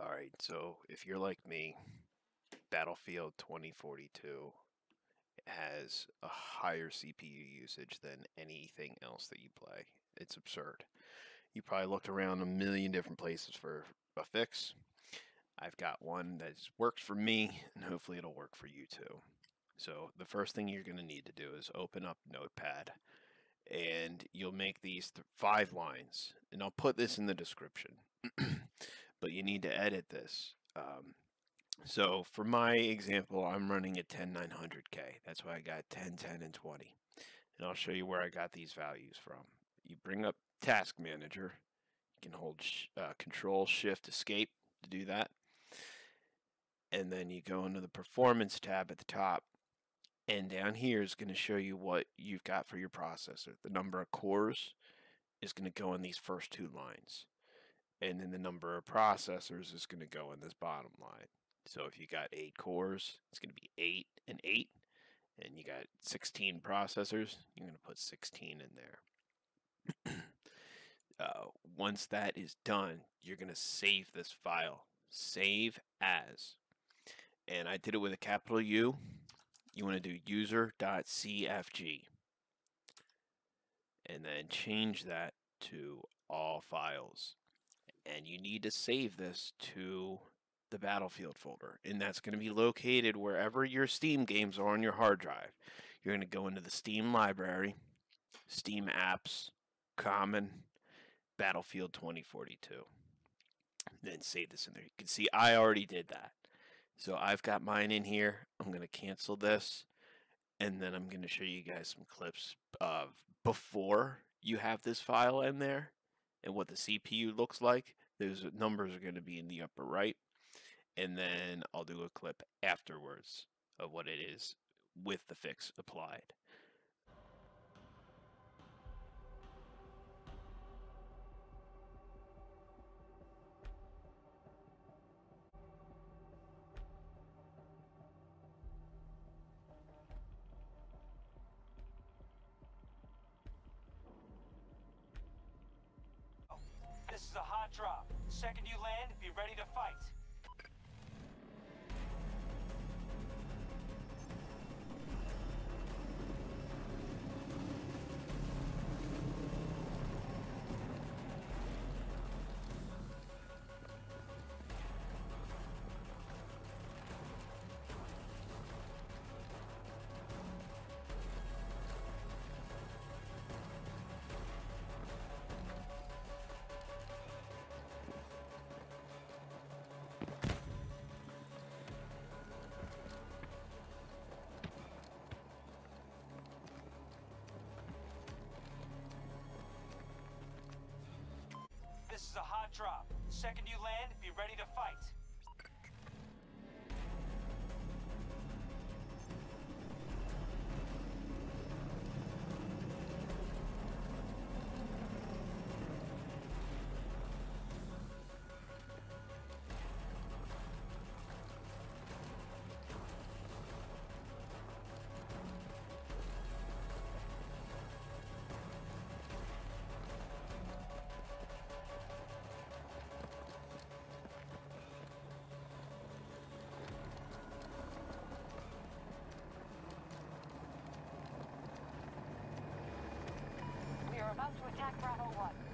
All right, so if you're like me, Battlefield 2042 has a higher CPU usage than anything else that you play. It's absurd. You probably looked around a million different places for a fix. I've got one that's worked for me, and hopefully it'll work for you too. So the first thing you're going to need to do is open up Notepad, and you'll make these five lines, and I'll put this in the description. But you need to edit this. So for my example, I'm running a 10,900K. That's why I got 10, 10, and 20. And I'll show you where I got these values from. You bring up Task Manager. You can hold Control, Shift, Escape to do that. And then you go into the Performance tab at the top. And down here is going to show you what you've got for your processor. The number of cores is going to go in these first two lines. And then the number of processors is going to go in this bottom line. So if you got 8 cores, it's going to be 8 and 8. And you got 16 processors, you're going to put 16 in there. Once that is done, you're going to save this file. Save as. And I did it with a capital U. You want to do user.cfg. And then change that to all files. And you need to save this to the Battlefield folder, and that's going to be located wherever your Steam games are on your hard drive. You're going to go into the Steam library, Steam apps, common, Battlefield 2042. Then save this in there. You can see I already did that. So I've got mine in here. I'm going to cancel this, and then I'm going to show you guys some clips of before you have this file in there and what the CPU looks like. Those numbers are going to be in the upper right. And then I'll do a clip afterwards of what it is with the fix applied. This is a hot drop. Second you land, be ready to fight. This is a hot drop. Second you land, be ready to fight. About to attack Bravo 1.